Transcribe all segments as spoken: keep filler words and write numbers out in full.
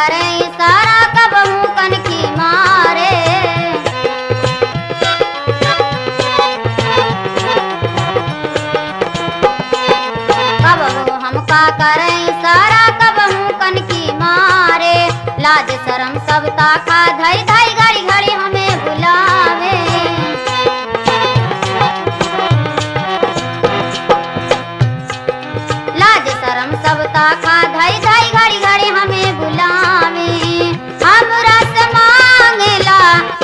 करे इशारा कब मुकन की मारे, कब वो हमका करे इशारा कब मुकन की मारे। लाज शरम सब ताका धई धई घड़ी घड़ी हमें बुलावे, लाज शरम सब ताका धई धई घड़ी घड़ी हमें बुलावे।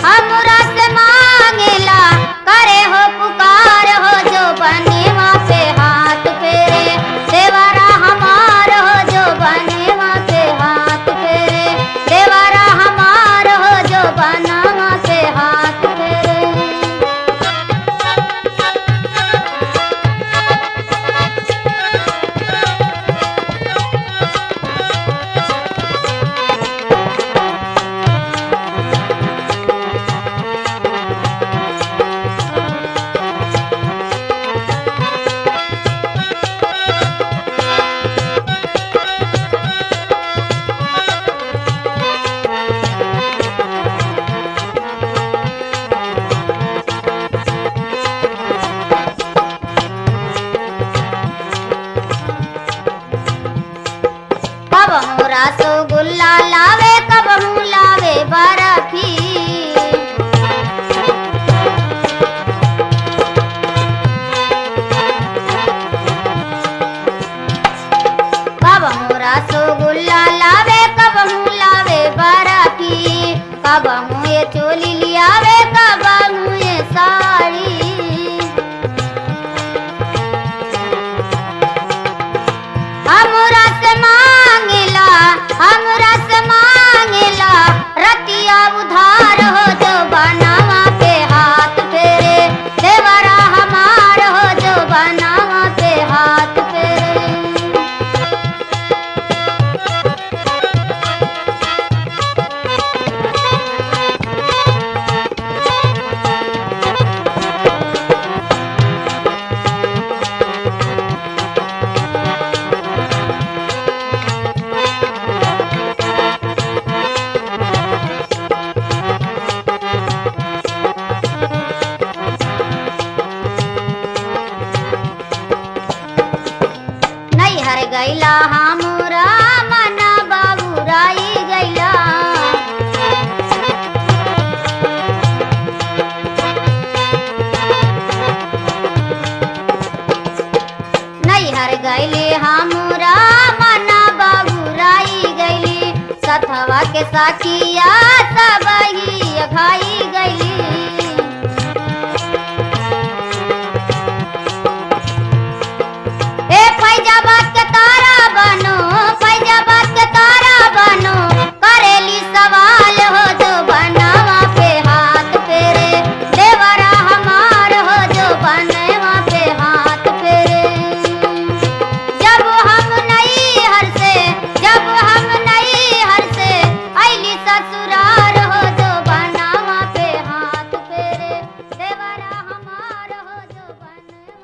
हमरा से मांगेला हमरा से मांगेला करे हो पुकार हो जो बनेवा पे हाथ फेरे, देवारा हमार हो जो बनेवा पे हाथ फेरे, देवारा हमार हो जो बनावा पे हाथ फेरे। रसगुल्ला लावे कब हम लावे बर्फी, कब हम रसगुल्ला लावे कब हम लावे बर्फी, कब हम ये चोली लियावे कब हम ये साड़ी, हमरा से मांगेला हमरा से मांगेला रतिया उधार हो जो बनावा पे हाथ फेरे, देवरा हमार हो जो बनावा पे हाथ फेरे। गैला हमरा मना बाबूराई गैला, नैहर गैली हमरा मना बाबूराई गैली, सथवा के साखिया सबही खाई गैली, ए फैजाबा